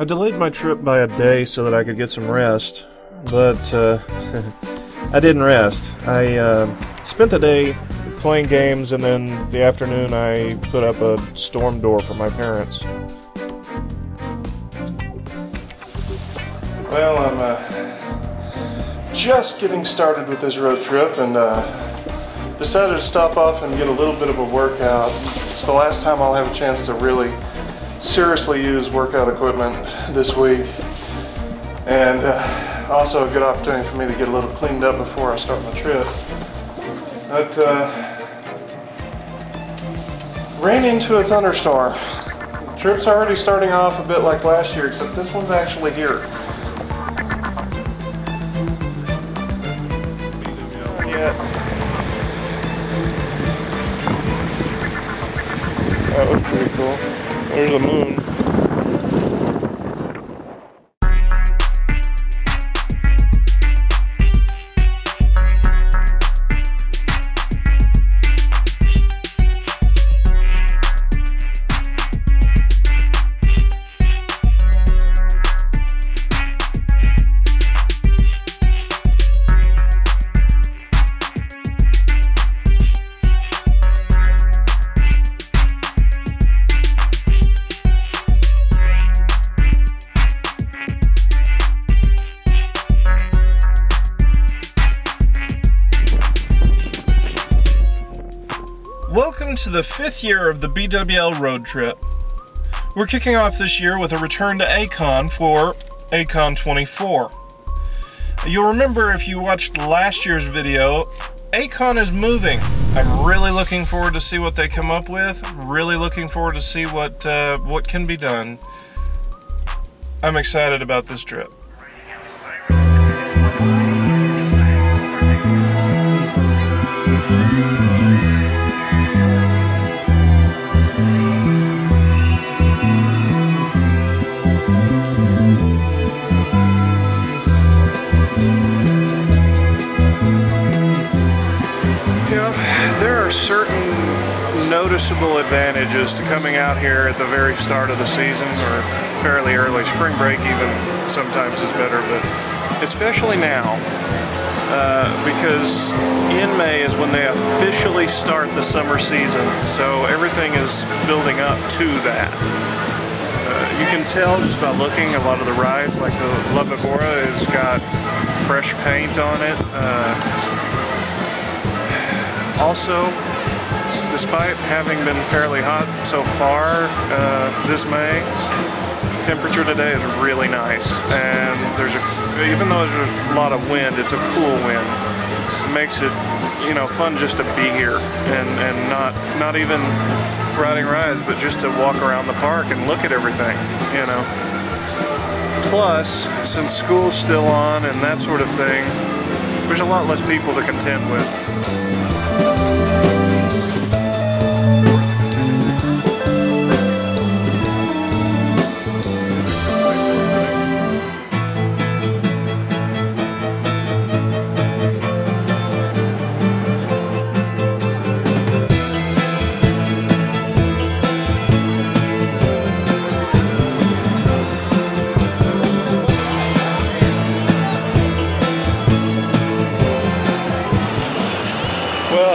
I delayed my trip by a day so that I could get some rest, but I didn't rest. I spent the day playing games, and then the afternoon I put up a storm door for my parents. Well, I'm just getting started with this road trip, and decided to stop off and get a little bit of a workout. It's the last time I'll have a chance to really seriously use workout equipment this week, and also a good opportunity for me to get a little cleaned up before I start my trip. But ran into a thunderstorm. The trip's already starting off a bit like last year, except this one's actually here. That was pretty cool. There's the moon. The fifth year of the BWL road trip. We're kicking off this year with a return to A-Kon for A-Kon 24. You'll remember if you watched last year's video, A-Kon is moving. I'm really looking forward to see what they come up with. Really looking forward to see what can be done. I'm excited about this trip. Certain noticeable advantages to coming out here at the very start of the season, or fairly early. Spring break even sometimes is better, but especially now, because in May is when they officially start the summer season, so everything is building up to that. You can tell just by looking, a lot of the rides, like the La Bebora, has got fresh paint on it. Also, despite having been fairly hot so far this May, temperature today is really nice, and there's even though there's a lot of wind, it's a cool wind. It makes it, you know, fun just to be here and not even riding rides, but just to walk around the park and look at everything, you know. Plus, since school's still on and that sort of thing, there's a lot less people to contend with.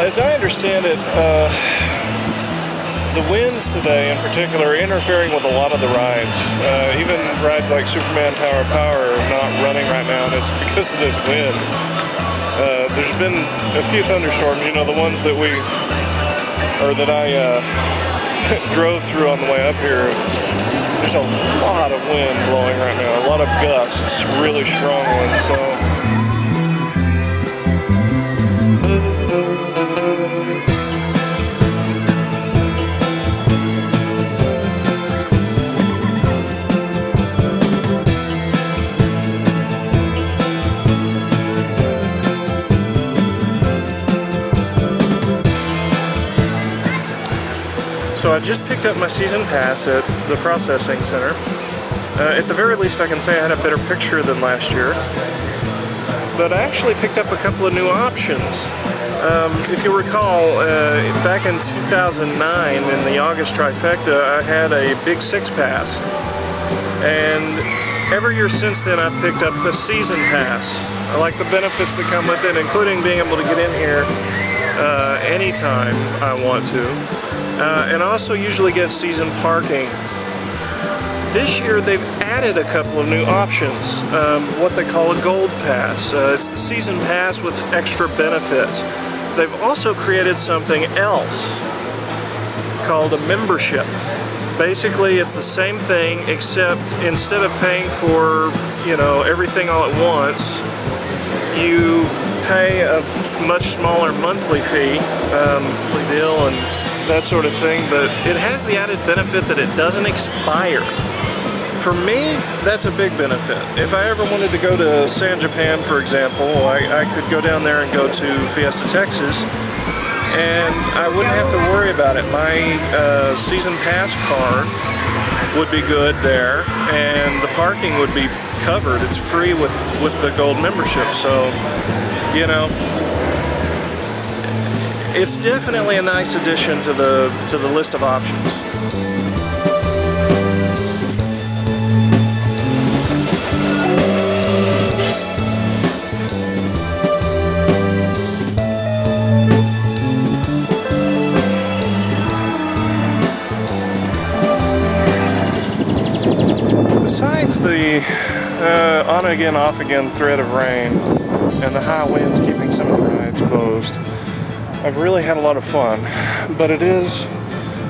As I understand it, the winds today in particular are interfering with a lot of the rides. Even rides like Superman, Tower of Power are not running right now, and it's because of this wind. There's been a few thunderstorms, you know, the ones that I drove through on the way up here. There's a lot of wind blowing right now, a lot of gusts, really strong ones, so. So I just picked up my season pass at the processing center. At the very least, I can say I had a better picture than last year. But I actually picked up a couple of new options. If you recall, back in 2009 in the August trifecta, I had a Big Six pass. And every year since then I've picked up the season pass. I like the benefits that come with it, including being able to get in here anytime I want to. And I also usually get season parking. This year they've added a couple of new options, what they call a gold pass. It's the season pass with extra benefits. They've also created something else called a membership. Basically it's the same thing, except instead of paying for, you know, everything all at once, you pay a much smaller monthly fee, monthly deal and that sort of thing, but it has the added benefit that it doesn't expire. For me, that's a big benefit. If I ever wanted to go to San Japan, for example, I could go down there and go to Fiesta Texas, and I wouldn't have to worry about it. My season pass card would be good there, and the parking would be covered. It's free with the gold membership, so, you know, it's definitely a nice addition to the list of options. On again, off again threat of rain and the high winds keeping some of the rides closed, I've really had a lot of fun, but it is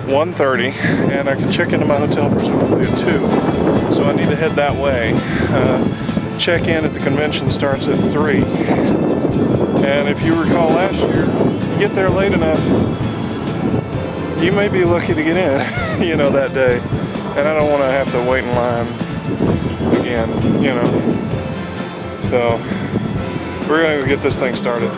1:30 and I can check into my hotel presumably at 2, so I need to head that way. Check in at the convention starts at 3, and if you recall last year, you get there late enough, you may be lucky to get in, you know, that day, and I don't want to have to wait in line again, you know. So we're going to get this thing started. Why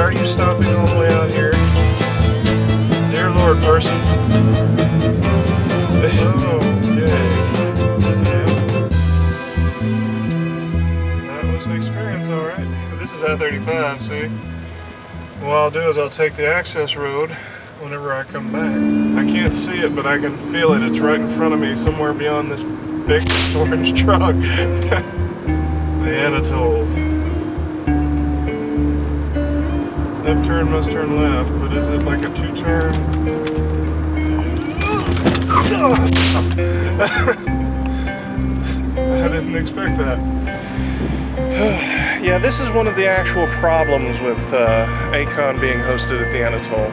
are you stopping all the way out here? Dear Lord, mercy. I-35, see? What I'll do is I'll take the access road whenever I come back. I can't see it, but I can feel it. It's right in front of me, somewhere beyond this big orange truck. The Anatole. Left turn must turn left, but is it like a two-turn? I didn't expect that. Yeah, this is one of the actual problems with A-Kon being hosted at the Anatole.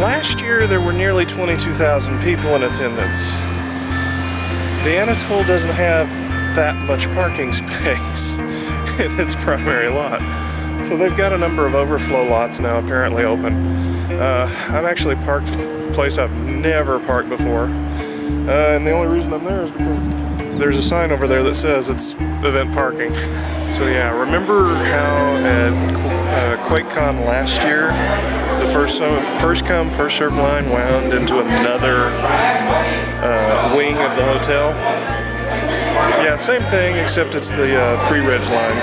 Last year there were nearly 22,000 people in attendance. The Anatole doesn't have that much parking space in its primary lot. So they've got a number of overflow lots now apparently open. I've actually parked a place I've never parked before. And the only reason I'm there is because there's a sign over there that says it's event parking. So yeah, remember how at QuakeCon last year, the first come, first served line wound into another wing of the hotel? Yeah, same thing, except it's the pre-reg line.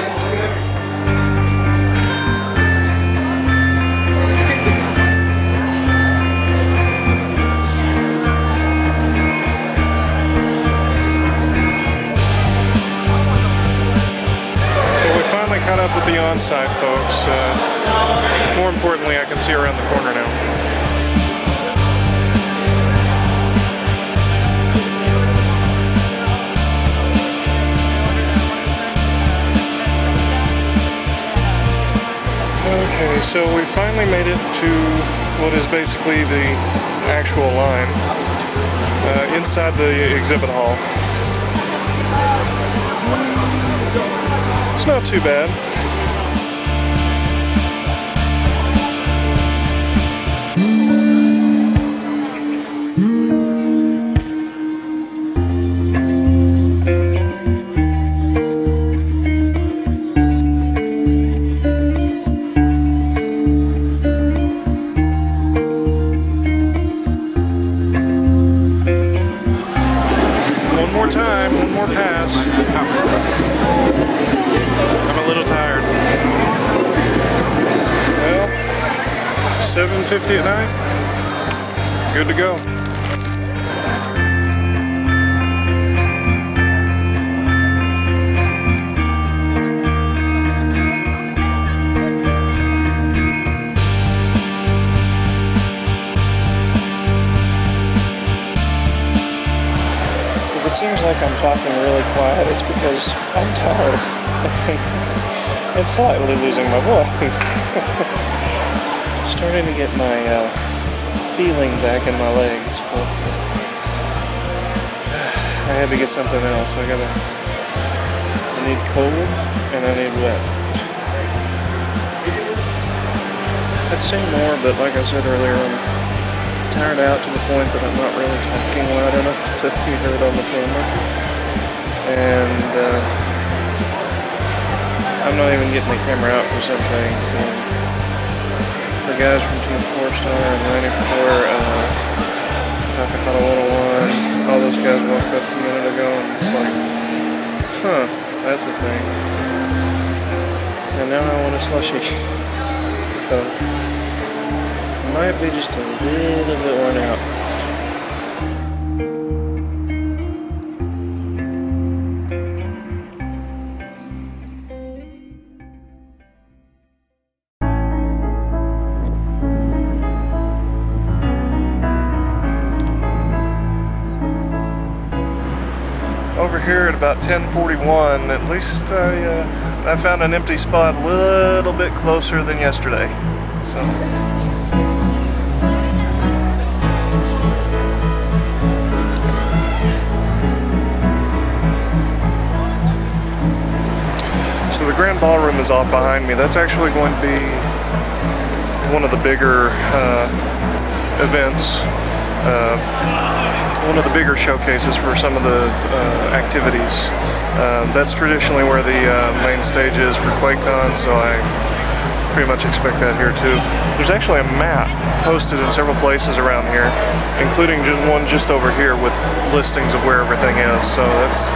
Caught up with the on-site folks. More importantly, I can see around the corner now. Okay, so we finally made it to what is basically the actual line inside the exhibit hall. It's not too bad. $7.50 at night. Good to go. If it seems like I'm talking really quiet, it's because I'm tired and slightly losing my voice. Starting to get my feeling back in my legs, but I had to get something else. I need cold and I need wet. I'd say more, but like I said earlier, I'm tired out to the point that I'm not really talking loud enough to be heard on the camera, and I'm not even getting the camera out for some things. So. The guys from Team 4 Star and 94, Takahashi 101, all those guys walked up a minute ago, and it's like, huh, that's a thing. And now I want a slushie. So, might be just a little bit worn out. Here at about 10:41, at least I found an empty spot a little bit closer than yesterday. So the Grand Ballroom is off behind me. That's actually going to be one of the bigger events. One of the bigger showcases for some of the activities. That's traditionally where the main stage is for QuakeCon, so I pretty much expect that here too. There's actually a map posted in several places around here, including just one just over here with listings of where everything is, so that's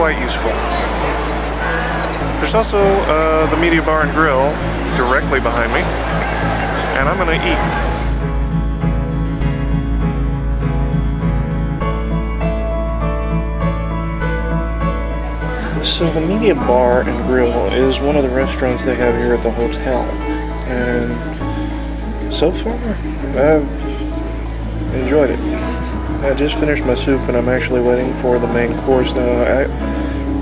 quite useful. There's also the Media Bar and Grill directly behind me, and I'm gonna eat. So the Media Bar and Grill is one of the restaurants they have here at the hotel, and so far I've enjoyed it. I just finished my soup and I'm actually waiting for the main course now.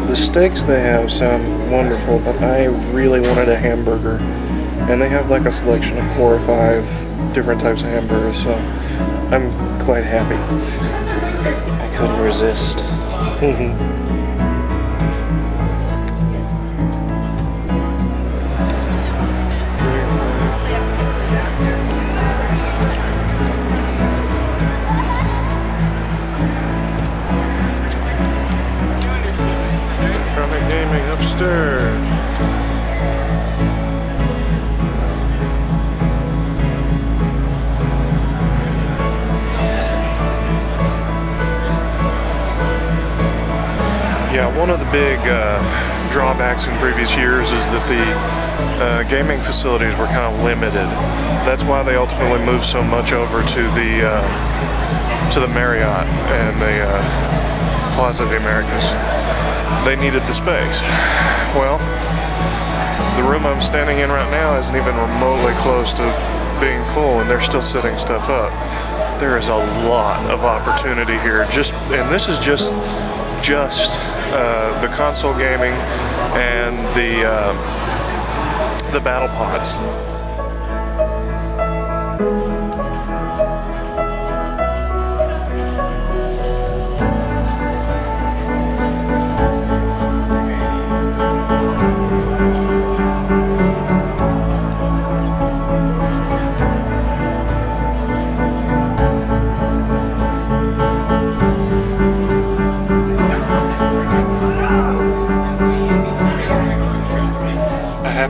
The steaks they have sound wonderful, but I really wanted a hamburger, and they have like a selection of 4 or 5 different types of hamburgers, so I'm quite happy. I couldn't resist. Yeah, one of the big drawbacks in previous years is that the gaming facilities were kind of limited. That's why they ultimately moved so much over to the Marriott and the Plaza of the Americas. They needed the space. Well, the room I'm standing in right now isn't even remotely close to being full, and they're still setting stuff up. There is a lot of opportunity here. This is just the console gaming and the battle pods.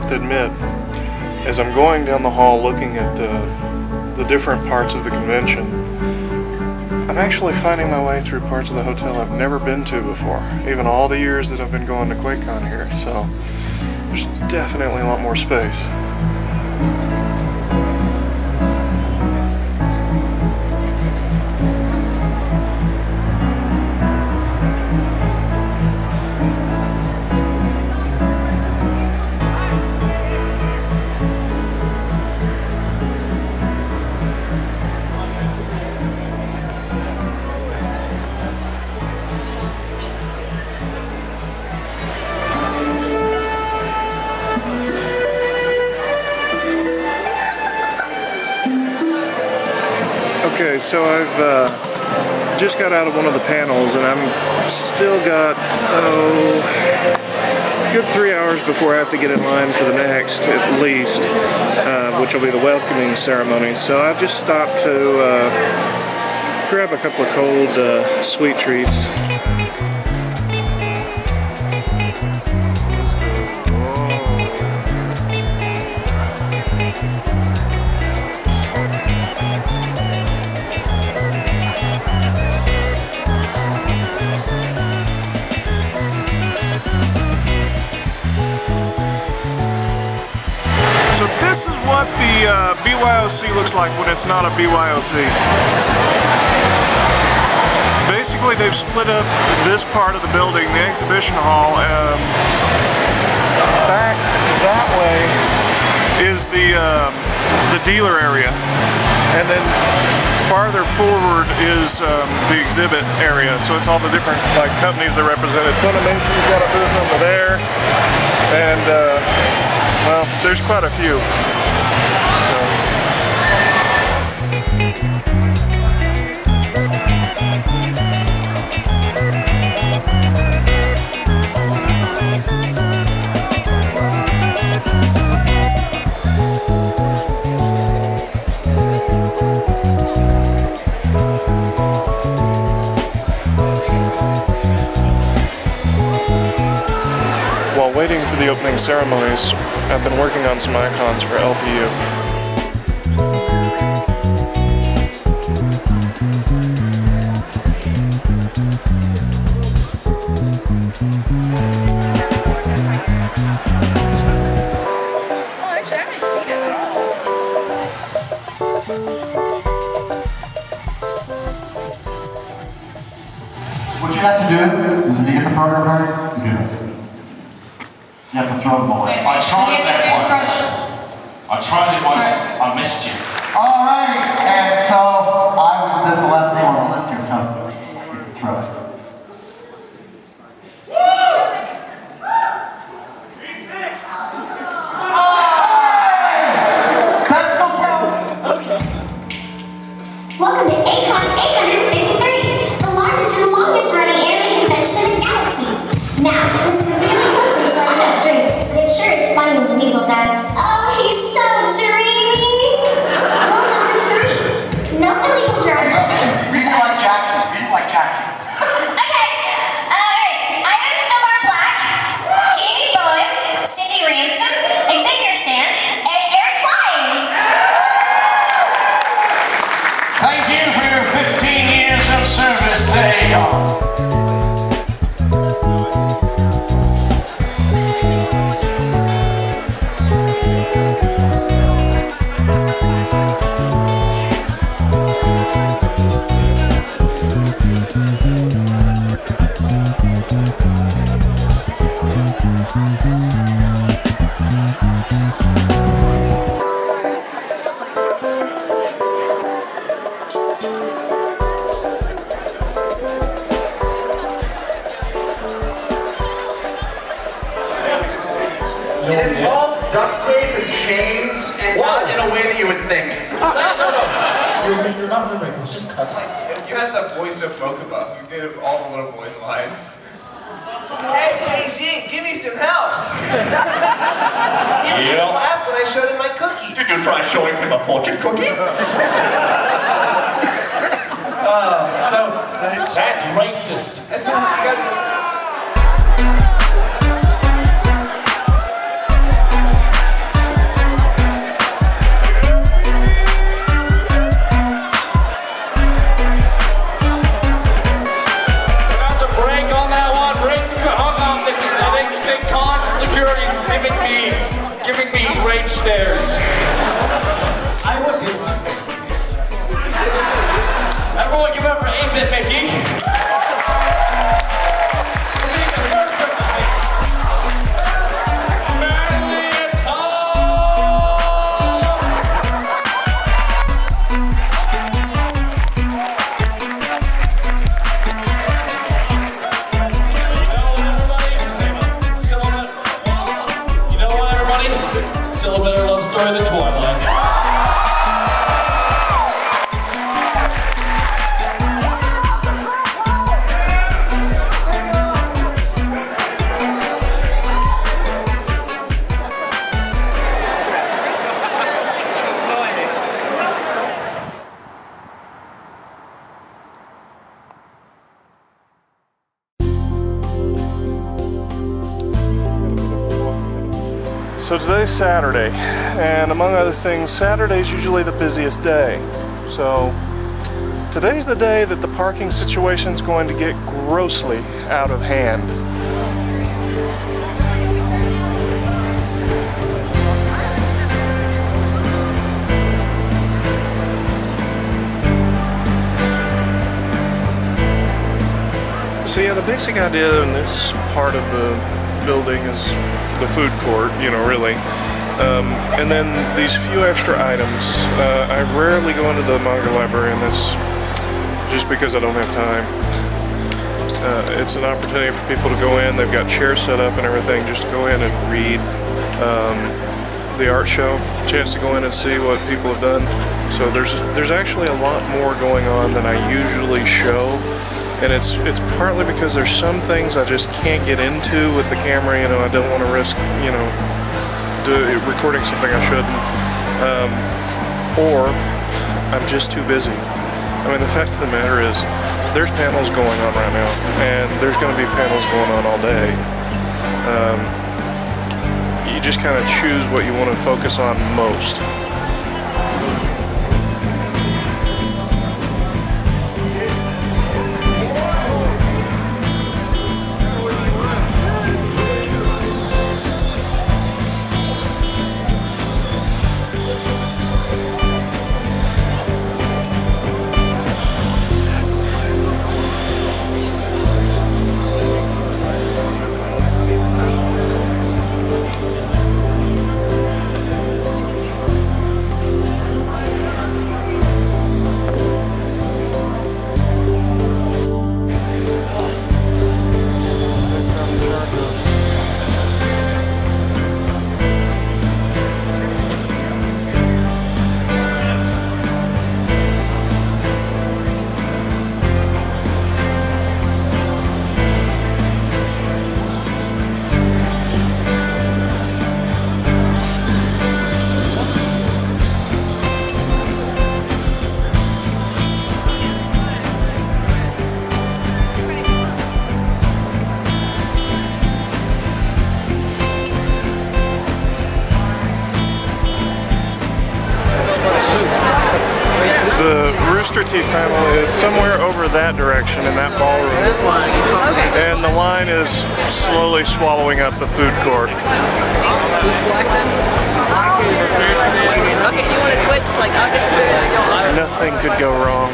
To admit, as I'm going down the hall looking at the different parts of the convention, I'm actually finding my way through parts of the hotel I've never been to before, even all the years that I've been going to QuakeCon here, so there's definitely a lot more space. Okay, so I've just got out of one of the panels, and I'm still got a good 3 hours before I have to get in line for the next, at least, which will be the welcoming ceremony. So I just stopped to grab a couple of cold sweet treats. So this is what the BYOC looks like when it's not a BYOC. Basically, they've split up this part of the building, the exhibition hall. Back that way is the dealer area, and then farther forward is the exhibit area. So it's all the different companies that are represented. Funimation's got a booth over there, and. Well, there's quite a few. While waiting for the opening ceremonies, I've been working on some icons for LPU. What you have to do is if you get the program right, you do this. You have to throw them away. I tried that once. I tried it once. I missed you. All right, and so I was this last name on the list here, so you can throw it. That still counts. Okay. Welcome to A-Kon 853, the largest and longest running anime convention in the galaxy. Now, listen really close. But it sure is funny when the weasel does. Oh, he's so dreamy! Rule number 3. No illegal drugs. Read like Jackson. Okay. Alright. Ivan Stomar Black, Jamie Bowen, Cindy Ransom, Xavier Sands, and Eric Wise. Thank you for your 15 years of service to A-Kon. Still a better love story than Twilight. So today's Saturday, and among other things, Saturday's usually the busiest day. So today's the day that the parking situation's going to get grossly out of hand. So yeah, the basic idea in this part of the building is the food court, you know, really. And then these few extra items. I rarely go into the manga library, and that's just because I don't have time. It's an opportunity for people to go in. They've got chairs set up and everything. Just go in and read. The art show, a chance to go in and see what people have done. So there's actually a lot more going on than I usually show. And it's partly because there's some things I just can't get into with the camera, you know, I don't want to risk, you know, recording something I shouldn't, or I'm just too busy. I mean, the fact of the matter is, there's panels going on right now, and there's going to be panels going on all day. You just kind of choose what you want to focus on most. Rooster Teeth panel is somewhere over that direction in that ballroom, and the line is slowly swallowing up the food court. Okay, you want to switch? Like, I'll get food, I don't want to. Nothing could go wrong.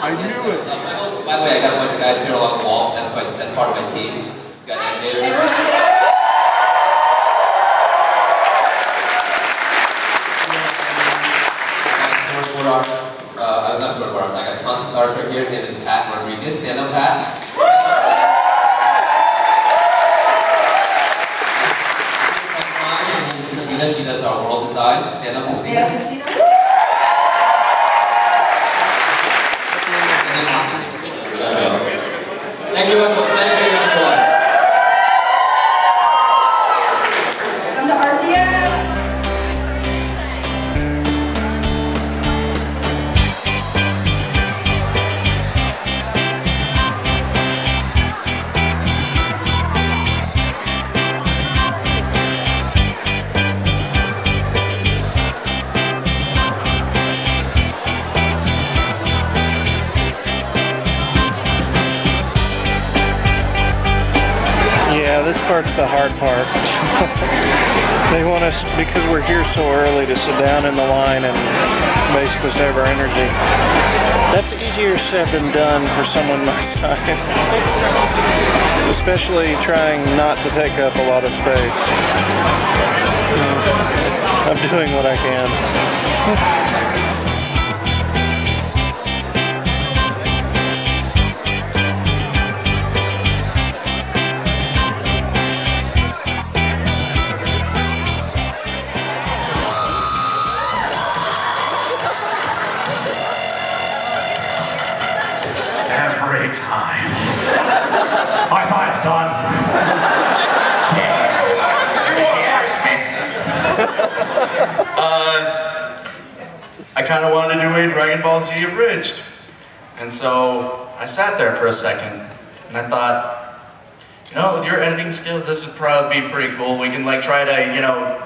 I knew it. By the way, I got a bunch of guys here along the wall. That's part of my team. We've got animators. I got concept artists right here. His name is Pat Rodriguez. Stand up, Pat. My name is Christina. She does our world design. Stand up, Christina. Thank you, everyone. Come to RTM. This part's the hard part. They want us, because we're here so early, to sit down in the line and basically save our energy. That's easier said than done for someone my size. Especially trying not to take up a lot of space. I'm doing what I can. High five, son. Yeah. kind of wanted to do a Dragon Ball Z abridged. And so I sat there for a second and I thought, you know, with your editing skills, this would probably be pretty cool. We can like try to, you know,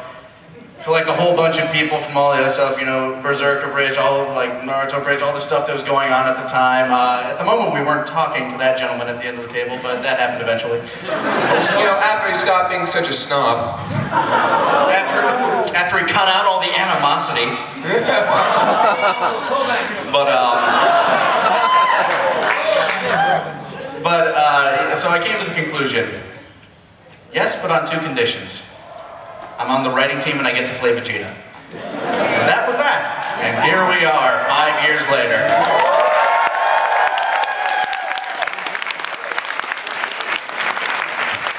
collect a whole bunch of people from all the other stuff, you know, Berserker Bridge, all like Naruto Bridge, all the stuff that was going on at the time. At the moment, we weren't talking to that gentleman at the end of the table, but that happened eventually. So, you know, after he stopped being such a snob, after he cut out all the animosity. So I came to the conclusion. Yes, but on two conditions. I'm on the writing team and I get to play Vegeta. And that was that. And here we are, 5 years later.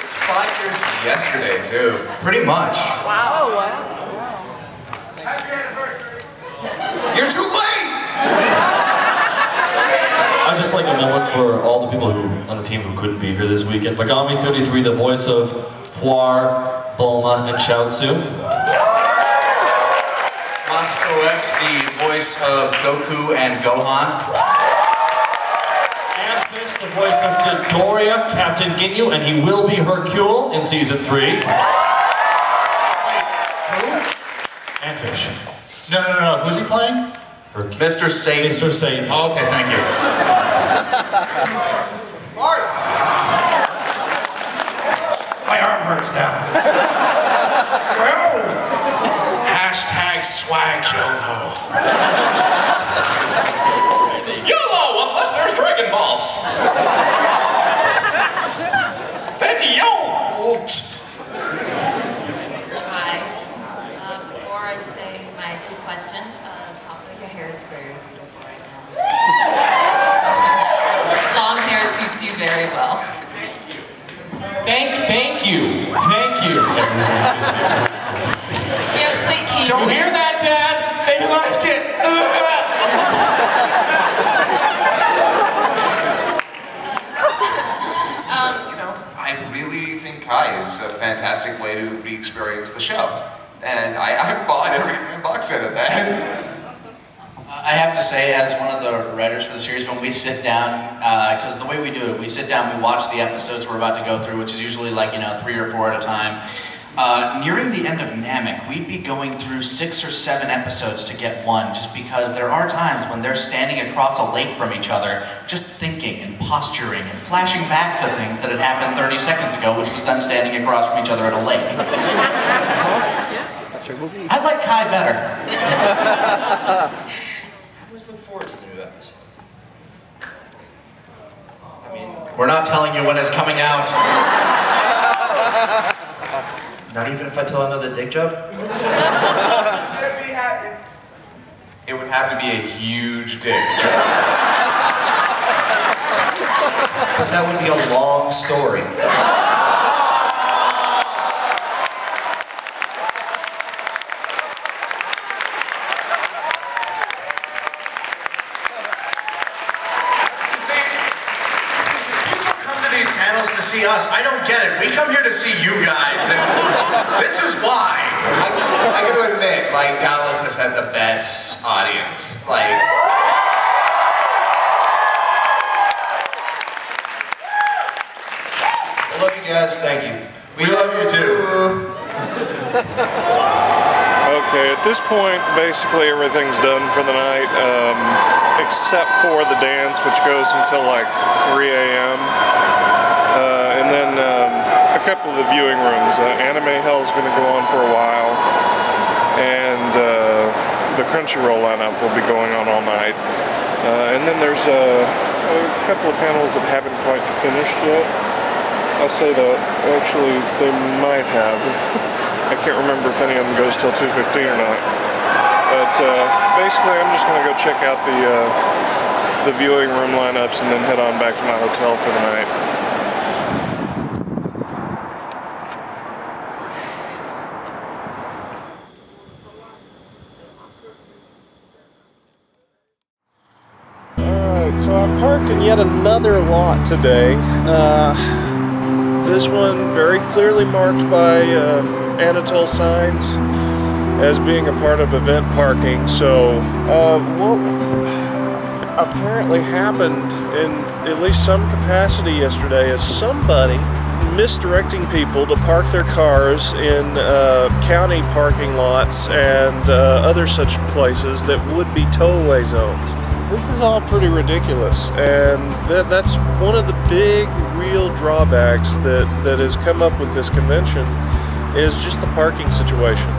It's 5 years yesterday, too. Pretty much. Wow. Oh, wow. Happy anniversary. You're too late! I'd just like a moment for all the people who on the team who couldn't be here this weekend. Magami 33, the voice of Puar, Bulma, and Chiaotzu. MasakoX, the voice of Goku and Gohan. Antfish, the voice of Dodoria, Captain Ginyu, and he will be Hercule in season 3. Who? Antfish. No, who's he playing? Hercule. Mr. Satan. Mr. Satan. Oh, okay, thank you. Smart! My arm hurts now. Hashtag swag YOLO. YOLO, unless there's Dragon Balls. Then YOLO. Hi. Before I say my two questions, probably your hair is very beautiful right now. Long hair suits you very well. Thank you. Yes, please. Don't hear that, Dad. They liked it. You know, I really think Kai is a fantastic way to re-experience the show, and I bought every box set of that. I have to say, as one of the writers for the series, when we sit down, because the way we do it, we sit down, we watch the episodes we're about to go through, which is usually like, you know, 3 or 4 at a time. Nearing the end of Namek, we'd be going through 6 or 7 episodes to get one, just because there are times when they're standing across a lake from each other, just thinking and posturing and flashing back to things that had happened 30 seconds ago, which was them standing across from each other at a lake. I like Kai better. I always look forward to the new episode. I mean, we're not telling you when it's coming out. Not even if I tell another dick joke? It would have to be a huge dick joke. But that would be a long story. Us. I don't get it. We come here to see you guys, and this is why. I gotta admit, like, Dallas has had the best audience. Like, I love you guys. Thank you. We love you too. Okay, at this point, basically everything's done for the night, except for the dance, which goes until like 3 a.m. And then a couple of the viewing rooms. Anime Hell's going to go on for a while, and the Crunchyroll lineup will be going on all night. And then there's a couple of panels that haven't quite finished yet. I'll say that. Actually, they might have. I can't remember if any of them goes till 2:15 or not. But basically, I'm just going to go check out the viewing room lineups and then head on back to my hotel for the night. So I parked in yet another lot today. This one very clearly marked by Anatole signs. as being a part of event parking. So what apparently happened in at least some capacity yesterday is somebody misdirecting people to park their cars in county parking lots and other such places that would be tollway zones. This is all pretty ridiculous, and that's one of the big real drawbacks that has come up with this convention, is just the parking situation.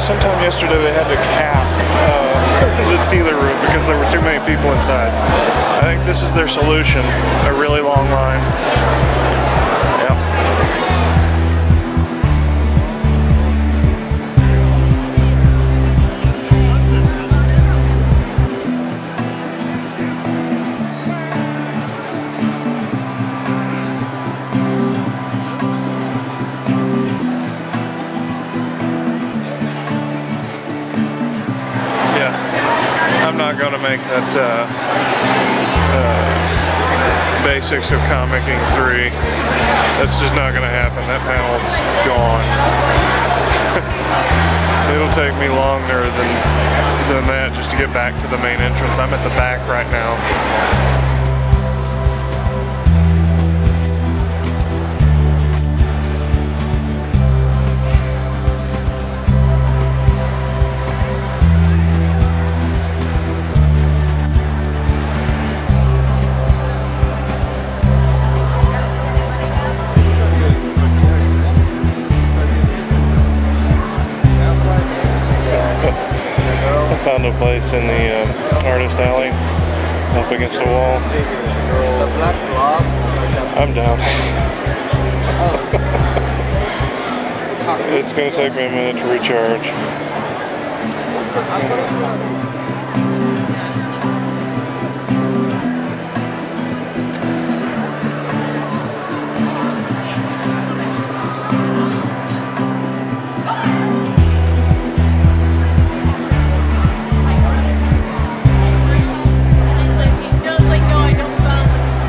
Sometime yesterday they had to cap the dealer room because there were too many people inside. I think this is their solution, a really long line. Gonna make that basics of comicing 3. That's just not gonna happen. That panel's gone. It'll take me longer than that just to get back to the main entrance. I'm at the back right now. Found a place in the artist alley, up against the wall. I'm down. It's going to take me a minute to recharge.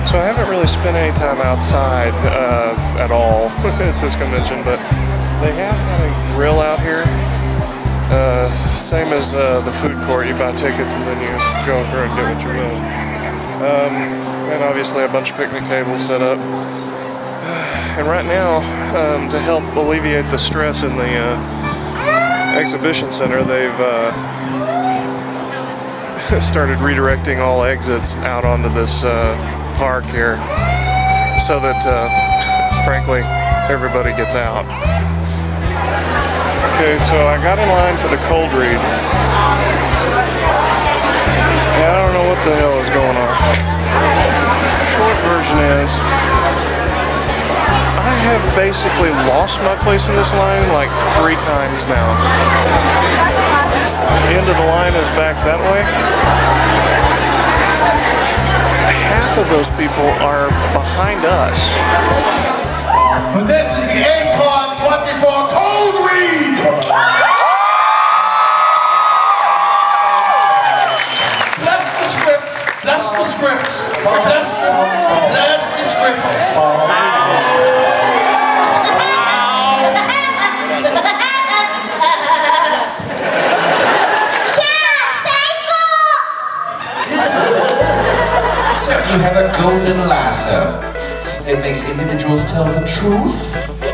So I haven't really spent any time outside at all at this convention, but they have had a grill out here. Same as the food court, you buy tickets and then you go over and get what you want. And obviously a bunch of picnic tables set up. And right now, to help alleviate the stress in the exhibition center, they've started redirecting all exits out onto this park here, so that frankly everybody gets out. Okay, so I got in line for the cold read. Yeah, I don't know what the hell is going on. Short version is, I have basically lost my place in this line like 3 times now. The end of the line is back that way. Half of those people are behind us. But this is the A-Kon 24 Cold Read! Bless the scripts, bless the scripts, bless the scripts. So you have a golden lasso. It makes individuals tell the truth. Oh, yes.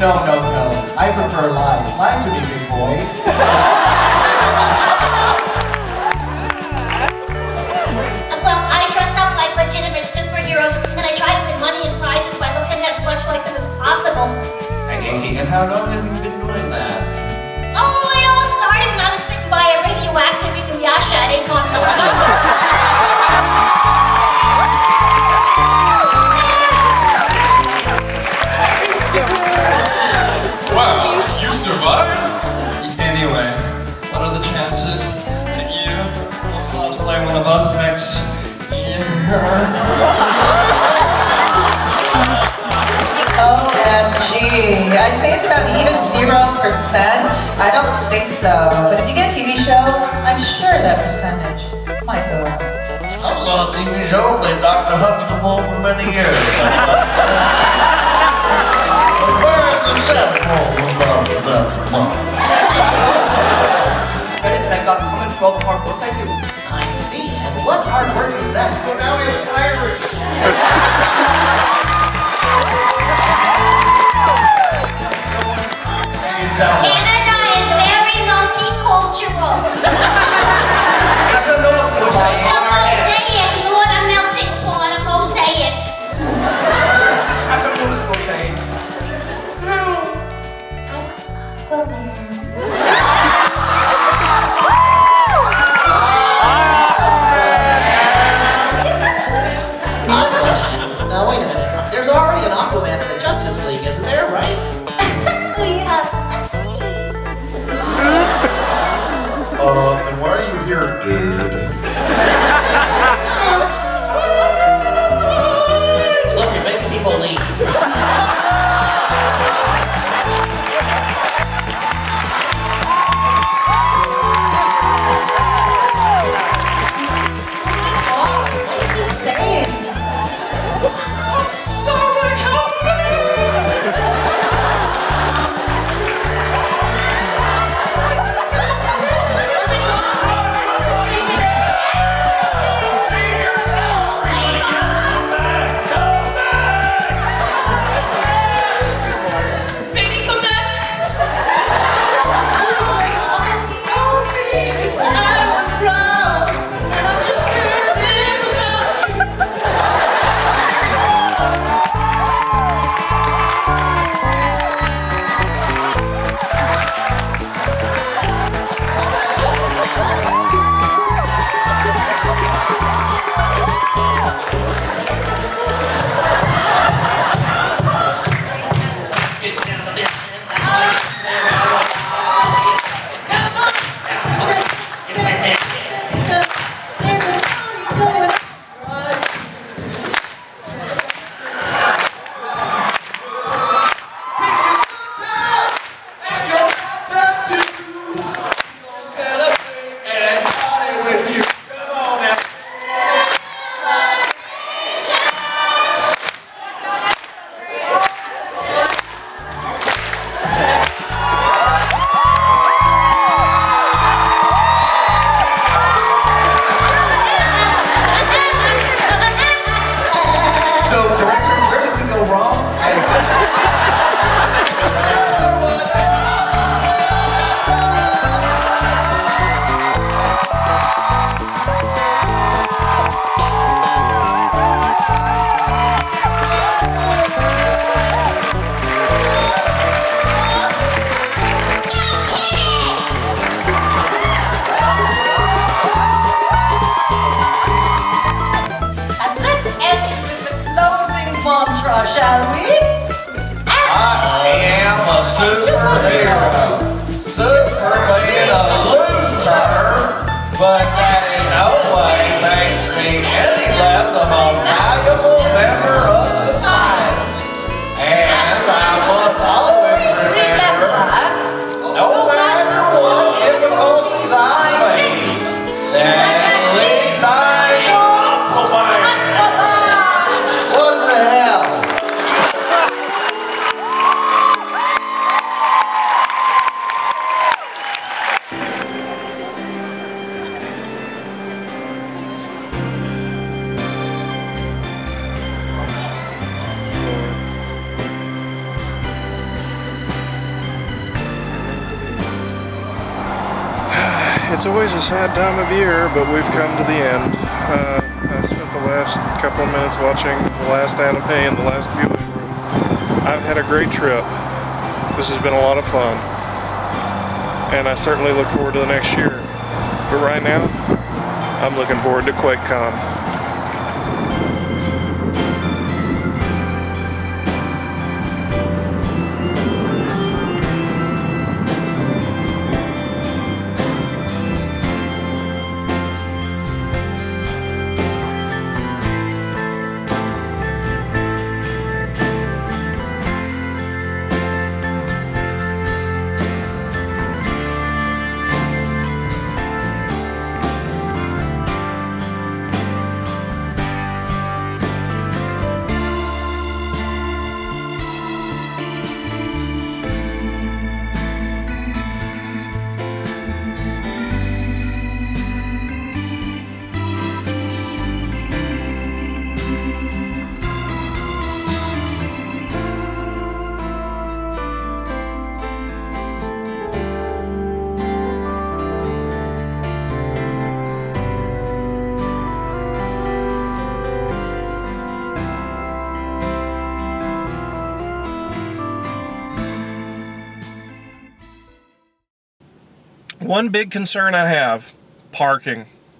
No. I prefer lies. Lie to me, big boy. Superheroes, and I try to win money and prizes by looking as much like them as possible. I guess you can. How long have you been doing that? Oh, it all started when I was bitten by a radioactive Inuyasha at A-Kon 14. Wow, you survived? Anyway, what are the chances that you will cosplay when of us next year. OMG. I'd say it's about even 0%. I don't think so. But if you get a TV show, I'm sure that percentage might go up. I was on a TV show playing Dr. Huxtable for many years. The birds and I got coming from hard work I do. I see. And what hard work is that? So now we have Irish. Canada is very multicultural. It's a multicultural. Isn't there, right? Oh yeah, that's me. And why are you here, dude? Look, you're making people leave. What is he saying? I'm sorry, company! Sad time of year, but we've come to the end. I spent the last couple of minutes watching the last anime in the last viewing room. I've had a great trip. This has been a lot of fun. And I certainly look forward to the next year. But right now, I'm looking forward to QuakeCon. One big concern I have, parking.